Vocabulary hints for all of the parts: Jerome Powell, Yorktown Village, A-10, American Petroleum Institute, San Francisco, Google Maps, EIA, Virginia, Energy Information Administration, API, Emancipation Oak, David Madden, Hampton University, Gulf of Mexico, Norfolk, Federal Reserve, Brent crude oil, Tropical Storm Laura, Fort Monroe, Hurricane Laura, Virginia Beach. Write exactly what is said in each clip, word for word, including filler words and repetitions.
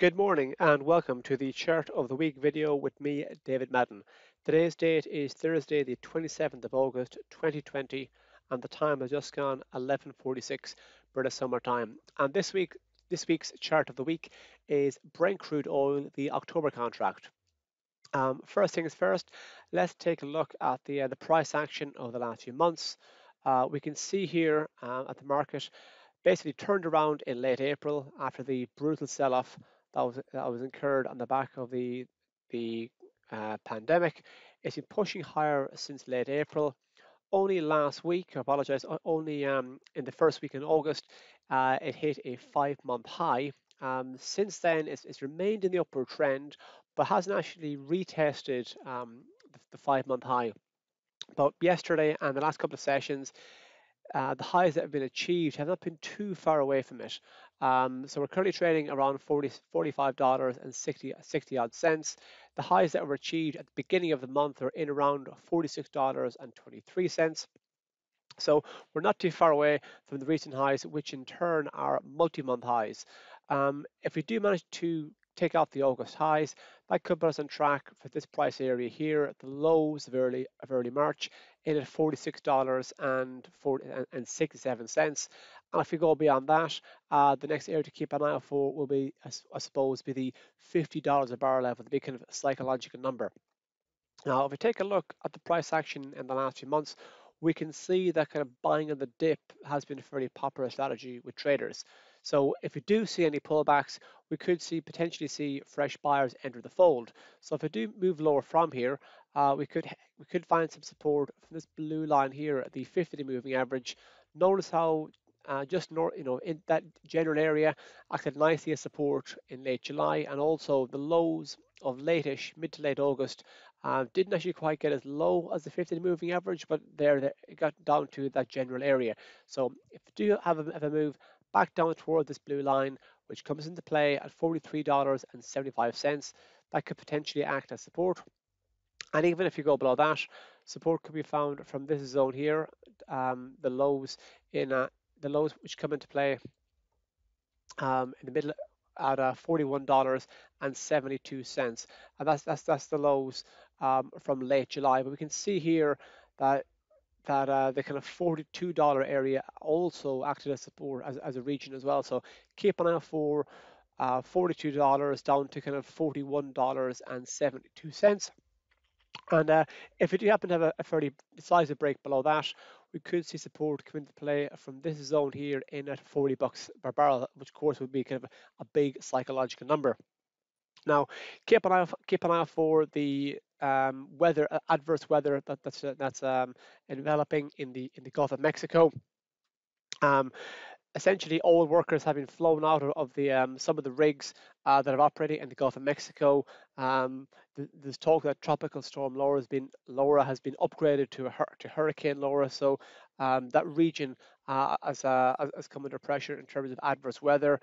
Good morning and welcome to the Chart of the Week video with me, David Madden. Today's date is Thursday the twenty-seventh of August twenty twenty and the time has just gone eleven forty-six British Summer Time. And this week, this week's Chart of the Week is Brent crude oil, the October contract. Um, first things first, let's take a look at the, uh, the price action over the last few months. Uh, we can see here uh, at the market basically turned around in late April after the brutal sell-off That was, that was incurred on the back of the the uh, pandemic. It's been pushing higher since late April. Only last week, I apologize, only um, in the first week in August, uh, it hit a five-month high. Um, since then, it's, it's remained in the upward trend, but hasn't actually retested um, the, the five-month high. But yesterday and the last couple of sessions, Uh, the highs that have been achieved have not been too far away from it. Um, so we're currently trading around forty, forty-five dollars and sixty, sixty odd cents. The highs that were achieved at the beginning of the month are in around forty-six dollars and twenty-three cents. So we're not too far away from the recent highs, which in turn are multi-month highs. Um, if we do manage to take out the August highs, that could put us on track for this price area here at the lows of early, of early March, in at forty-six dollars and sixty-seven cents. And if we go beyond that, uh, the next area to keep an eye out for will be, I, I suppose, be the fifty dollars a barrel level, the big kind of psychological number. Now, if we take a look at the price action in the last few months, we can see that kind of buying on the dip has been a fairly popular strategy with traders. So if we do see any pullbacks, we could see potentially see fresh buyers enter the fold. So if we do move lower from here, uh, we could we could find some support from this blue line here at the fifty-day moving average. Notice how uh, just north, you know, in that general area acted nicely as support in late July, and also the lows of late-ish, mid to late August uh, didn't actually quite get as low as the fifty-day moving average, but there it got down to that general area. So if we do have a, have a move back down toward this blue line, which comes into play at forty-three dollars and seventy-five cents. That could potentially act as support. And even if you go below that, support could be found from this zone here, um, the lows in uh, the lows which come into play um, in the middle at uh, forty-one dollars and seventy-two cents, and that's that's that's the lows um, from late July. But we can see here that. that uh, the kind of forty-two dollar area also acted as support as, as a region as well. So keep an eye for uh, forty-two dollars down to kind of forty-one dollars and seventy-two cents. And uh, if we do happen to have a, a fairly decisive break below that, we could see support come into play from this zone here in at forty bucks per barrel, which of course would be kind of a big psychological number. Now, keep an eye keep an eye for the um, weather, uh, adverse weather that, that's uh, that's um, enveloping in the in the Gulf of Mexico. Um, essentially, all workers have been flown out of, of the um, some of the rigs uh, that are operating in the Gulf of Mexico. Um, th there's talk that Tropical Storm Laura has been Laura has been upgraded to a hur to Hurricane Laura, so um, that region uh, has uh, has come under pressure in terms of adverse weather.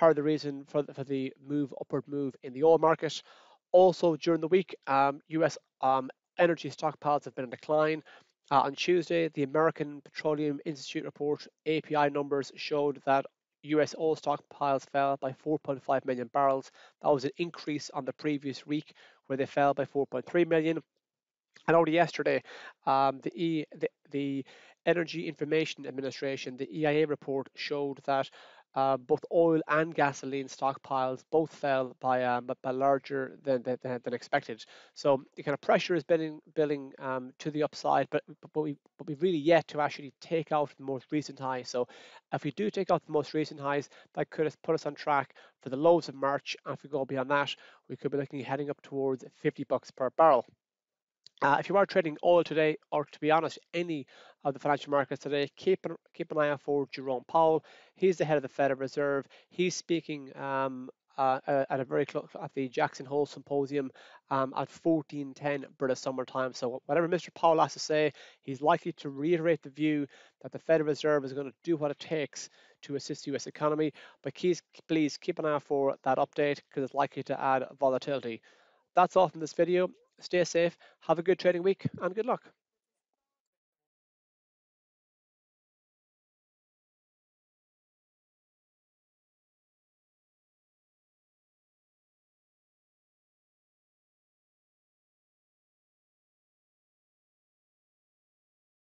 Part of the reason for the, for the move upward move in the oil market. Also during the week, um, U S um, energy stockpiles have been in decline. Uh, on Tuesday, the American Petroleum Institute report A P I numbers showed that U S oil stockpiles fell by four point five million barrels. That was an increase on the previous week where they fell by four point three million. And only yesterday, um, the, e, the, the Energy Information Administration, the E I A report showed that Uh, both oil and gasoline stockpiles both fell by um, by larger than, than than expected. So the kind of pressure is building building um, to the upside, but but we but we really yet to actually take out the most recent highs. So if we do take out the most recent highs, that could put us on track for the lows of March. And if we go beyond that, we could be looking heading up towards fifty bucks per barrel. Uh, if you are trading oil today, or to be honest, any of the financial markets today, keep an, keep an eye out for Jerome Powell. He's the head of the Federal Reserve. He's speaking um, uh, at a very close at the Jackson Hole Symposium um, at fourteen ten British Summer Time. So whatever Mister Powell has to say, he's likely to reiterate the view that the Federal Reserve is going to do what it takes to assist the U S economy. But please, please keep an eye out for that update because it's likely to add volatility. That's all from this video. Stay safe, have a good trading week, and good luck.